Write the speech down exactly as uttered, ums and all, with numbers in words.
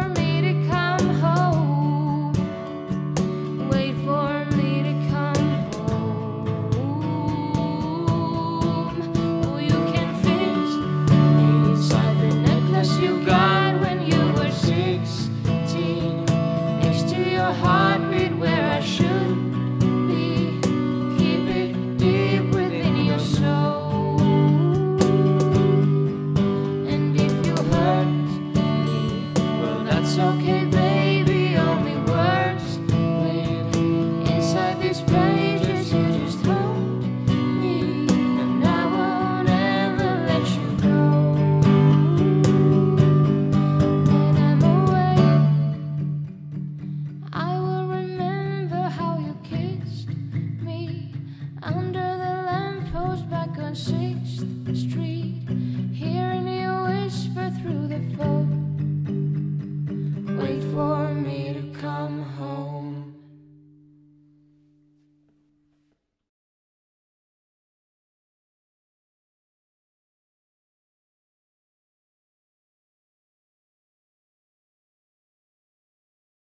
sixth street, hearing you whisper through the phone. Wait for me to come home.